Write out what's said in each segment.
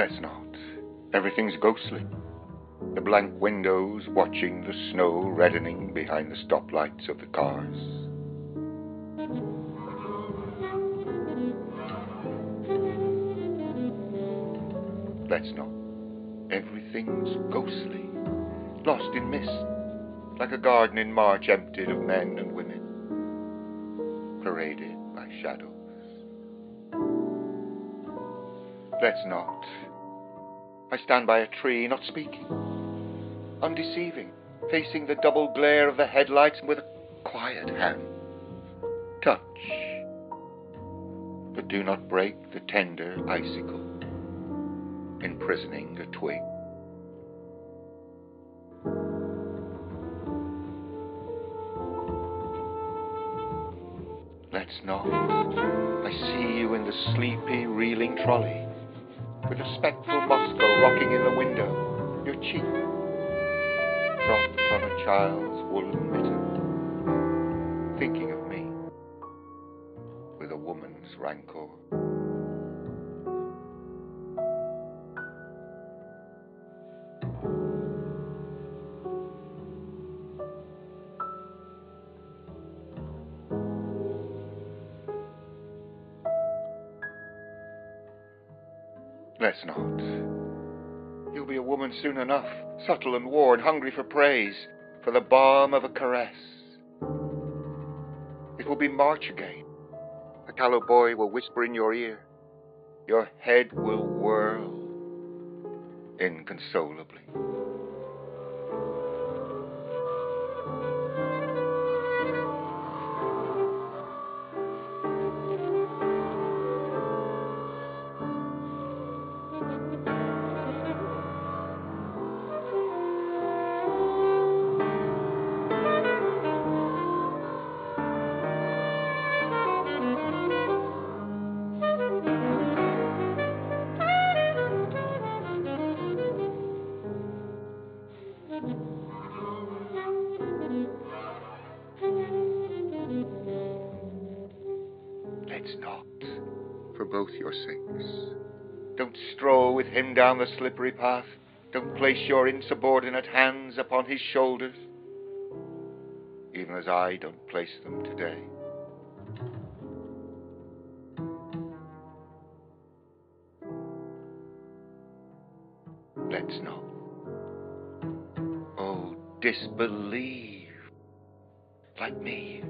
There's not. Everything's ghostly. The blank windows watching the snow reddening behind the stoplights of the cars. Let's not. Everything's ghostly, lost in mist, like a garden in March emptied of men and women, paraded by shadows. Let's not. I stand by a tree, not speaking, undeceiving, facing the double glare of the headlights with a quiet hand. Touch, but do not break the tender icicle, imprisoning a twig. Let's not. I see you in the sleepy, reeling trolley, with a spectral Moscow rocking in the window, your cheek dropped on a child's woolen mitten, thinking of me with a woman's rancor. Let's not. You'll be a woman soon enough, subtle and worn, hungry for praise, for the balm of a caress. It will be March again. A callow boy will whisper in your ear. Your head will whirl inconsolably. Let's not, for both your sakes. Don't stroll with him down the slippery path. Don't place your insubordinate hands upon his shoulders, even as I don't place them today. Let's not. Oh, disbelieve, like me,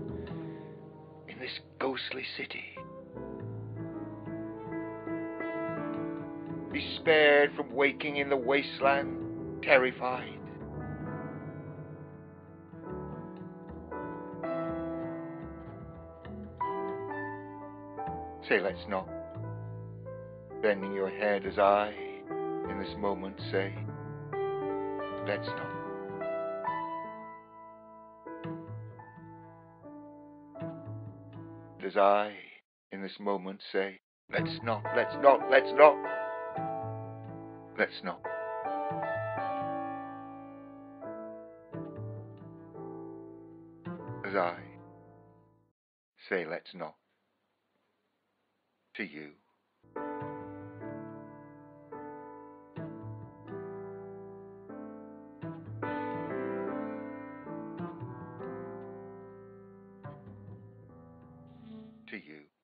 in this ghostly city. Be spared from waking in the wasteland, terrified. Say let's not, bending your head as I, in this moment, say, let's not. As I, in this moment, say, let's not, let's not, let's not, let's not. As I say, let's not, to you. To you.